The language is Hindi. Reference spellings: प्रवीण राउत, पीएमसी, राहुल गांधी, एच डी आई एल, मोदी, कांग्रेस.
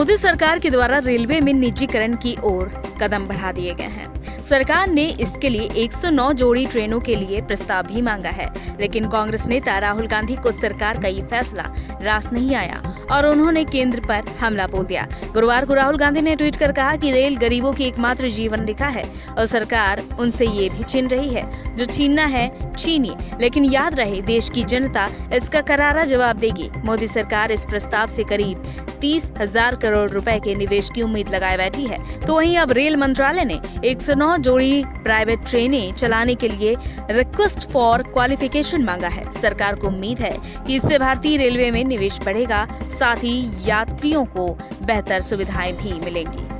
मोदी सरकार के द्वारा रेलवे में निजीकरण की ओर कदम बढ़ा दिए गए हैं। सरकार ने इसके लिए 109 जोड़ी ट्रेनों के लिए प्रस्ताव भी मांगा है, लेकिन कांग्रेस नेता राहुल गांधी को सरकार का ये फैसला रास नहीं आया और उन्होंने केंद्र पर हमला बोल दिया। गुरुवार को राहुल गांधी ने ट्वीट कर कहा कि रेल गरीबों की एकमात्र जीवन रेखा है और सरकार उनसे ये भी छीन रही है, जो छीनना है छीनिए, लेकिन याद रहे देश की जनता इसका करारा जवाब देगी। मोदी सरकार इस प्रस्ताव से करीब 30,000 करोड़ रुपए के निवेश की उम्मीद लगाए बैठी है, तो वहीं अब रेल मंत्रालय ने 109 जोड़ी प्राइवेट ट्रेनें चलाने के लिए रिक्वेस्ट फॉर क्वालिफिकेशन मांगा है। सरकार को उम्मीद है कि इससे भारतीय रेलवे में निवेश बढ़ेगा, साथ ही यात्रियों को बेहतर सुविधाएं भी मिलेंगी।